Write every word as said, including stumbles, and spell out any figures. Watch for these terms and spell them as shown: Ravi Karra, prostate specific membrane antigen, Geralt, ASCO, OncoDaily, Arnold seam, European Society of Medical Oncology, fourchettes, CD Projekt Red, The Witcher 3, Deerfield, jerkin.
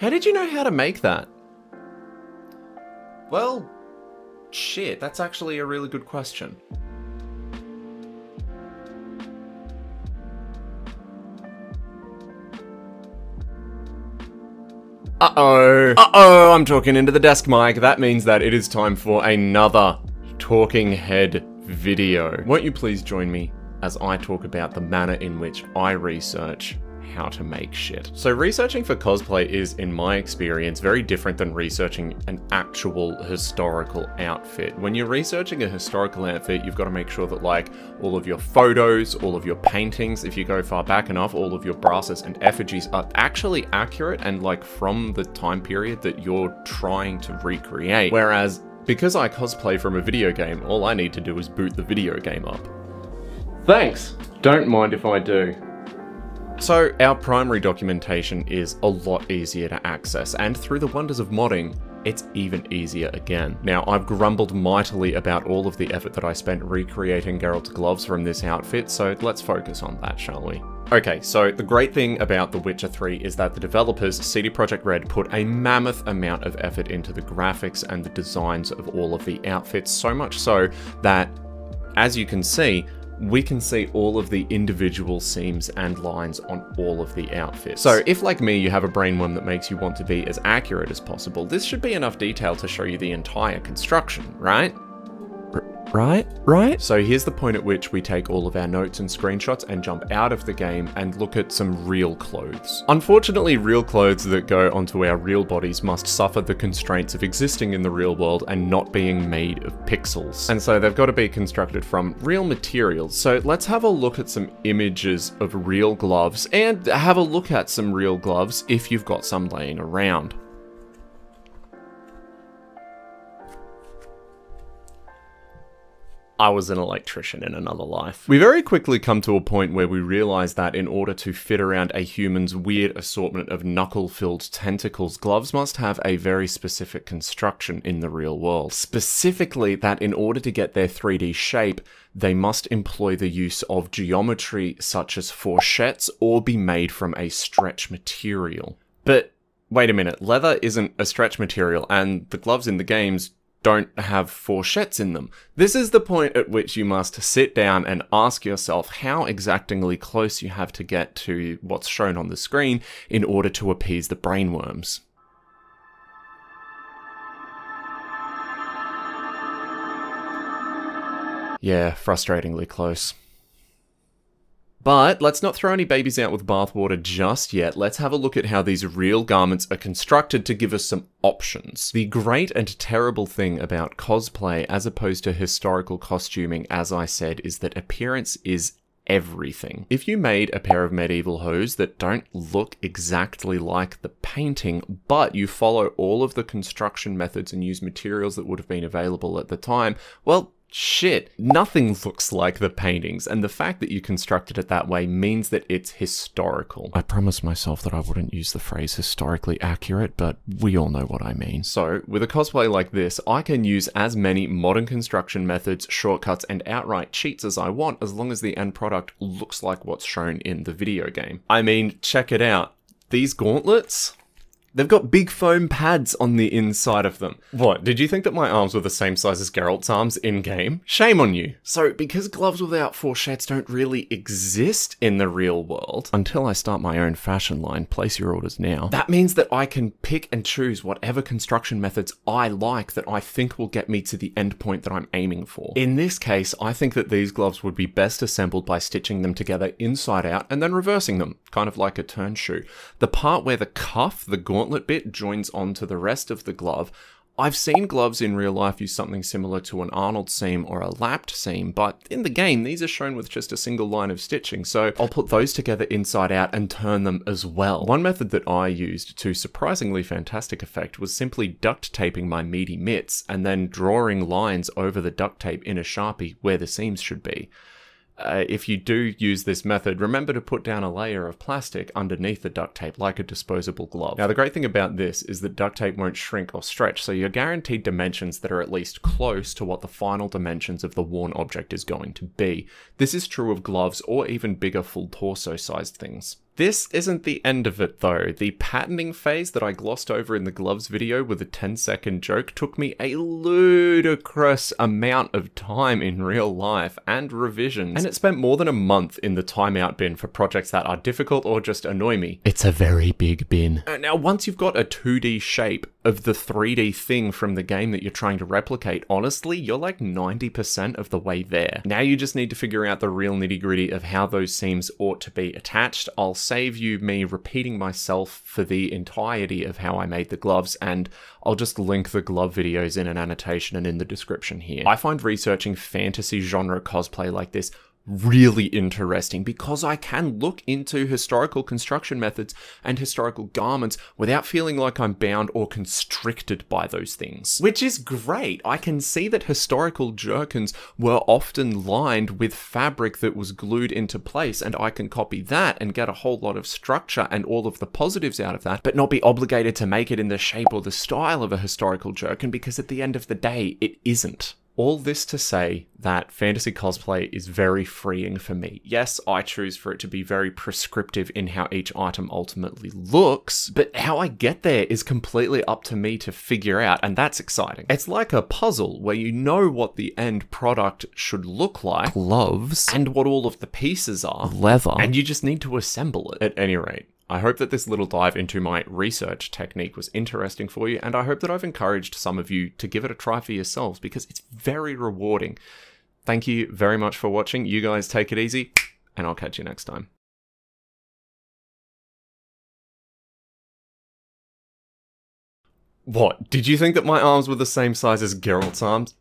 How did you know how to make that? Well, shit, that's actually a really good question. Uh-oh. Uh-oh, I'm talking into the desk mic. That means that it is time for another talking head video. Won't you please join me as I talk about the manner in which I research how to make shit. So researching for cosplay is, in my experience, very different than researching an actual historical outfit. When you're researching a historical outfit, you've got to make sure that, like, all of your photos, all of your paintings, if you go far back enough, all of your brasses and effigies are actually accurate and, like, from the time period that you're trying to recreate. Whereas, because I cosplay from a video game, all I need to do is boot the video game up. Thanks! Don't mind if I do. So our primary documentation is a lot easier to access, and through the wonders of modding, it's even easier again. Now, I've grumbled mightily about all of the effort that I spent recreating Geralt's gloves from this outfit, so let's focus on that, shall we? Okay, so the great thing about The Witcher three is that the developers, C D Projekt Red, put a mammoth amount of effort into the graphics and the designs of all of the outfits, so much so that, as you can see, we can see all of the individual seams and lines on all of the outfits. So if, like me, you have a brainworm that makes you want to be as accurate as possible, this should be enough detail to show you the entire construction, right? Right? Right? So here's the point at which we take all of our notes and screenshots and jump out of the game and look at some real clothes. Unfortunately, real clothes that go onto our real bodies must suffer the constraints of existing in the real world and not being made of pixels. And so they've got to be constructed from real materials. So let's have a look at some images of real gloves, and have a look at some real gloves if you've got some laying around. I was an electrician in another life. We very quickly come to a point where we realize that in order to fit around a human's weird assortment of knuckle-filled tentacles, gloves must have a very specific construction in the real world. Specifically, that in order to get their three D shape, they must employ the use of geometry such as fourchettes or be made from a stretch material. But wait a minute, leather isn't a stretch material, and the gloves in the games don't have fourchettes in them. This is the point at which you must sit down and ask yourself how exactingly close you have to get to what's shown on the screen in order to appease the brainworms. Yeah, frustratingly close. But let's not throw any babies out with bathwater just yet. Let's have a look at how these real garments are constructed to give us some options. The great and terrible thing about cosplay, as opposed to historical costuming, as I said, is that appearance is everything. If you made a pair of medieval hose that don't look exactly like the painting, but you follow all of the construction methods and use materials that would have been available at the time, well, shit, nothing looks like the paintings, and the fact that you constructed it that way means that it's historical. I promised myself that I wouldn't use the phrase historically accurate, but we all know what I mean. So, with a cosplay like this, I can use as many modern construction methods, shortcuts, and outright cheats as I want, as long as the end product looks like what's shown in the video game. I mean, check it out. These gauntlets? They've got big foam pads on the inside of them. What, did you think that my arms were the same size as Geralt's arms in-game? Shame on you. So, because gloves without fourchettes don't really exist in the real world, until I start my own fashion line, place your orders now, that means that I can pick and choose whatever construction methods I like that I think will get me to the end point that I'm aiming for. In this case, I think that these gloves would be best assembled by stitching them together inside out and then reversing them, kind of like a turn shoe. The part where the cuff, the gauntlet, Gauntlet bit joins onto the rest of the glove. I've seen gloves in real life use something similar to an Arnold seam or a lapped seam, but in the game these are shown with just a single line of stitching, so I'll put those together inside out and turn them as well. One method that I used to surprisingly fantastic effect was simply duct taping my meaty mitts and then drawing lines over the duct tape in a Sharpie where the seams should be. Uh, if you do use this method, remember to put down a layer of plastic underneath the duct tape like a disposable glove. Now, the great thing about this is that duct tape won't shrink or stretch, so you're guaranteed dimensions that are at least close to what the final dimensions of the worn object is going to be. This is true of gloves or even bigger full torso sized things. This isn't the end of it though. The patterning phase that I glossed over in the gloves video with a ten second joke took me a ludicrous amount of time in real life and revisions, and it spent more than a month in the timeout bin for projects that are difficult or just annoy me. It's a very big bin. Now once you've got a two D shape of the three D thing from the game that you're trying to replicate, honestly, you're like ninety percent of the way there. Now you just need to figure out the real nitty gritty of how those seams ought to be attached. I'll save you me repeating myself for the entirety of how I made the gloves, and I'll just link the glove videos in an annotation and in the description here. I find researching fantasy genre cosplay like this really interesting because I can look into historical construction methods and historical garments without feeling like I'm bound or constricted by those things, which is great. I can see that historical jerkins were often lined with fabric that was glued into place, and I can copy that and get a whole lot of structure and all of the positives out of that, but not be obligated to make it in the shape or the style of a historical jerkin, because at the end of the day, it isn't. All this to say that fantasy cosplay is very freeing for me. Yes, I choose for it to be very prescriptive in how each item ultimately looks, but how I get there is completely up to me to figure out, and that's exciting. It's like a puzzle where you know what the end product should look like, gloves, and what all of the pieces are, leather, and you just need to assemble it. At any rate, I hope that this little dive into my research technique was interesting for you, and I hope that I've encouraged some of you to give it a try for yourselves because it's very rewarding. Thank you very much for watching. You guys take it easy, and I'll catch you next time. What? Did you think that my arms were the same size as Geralt's arms?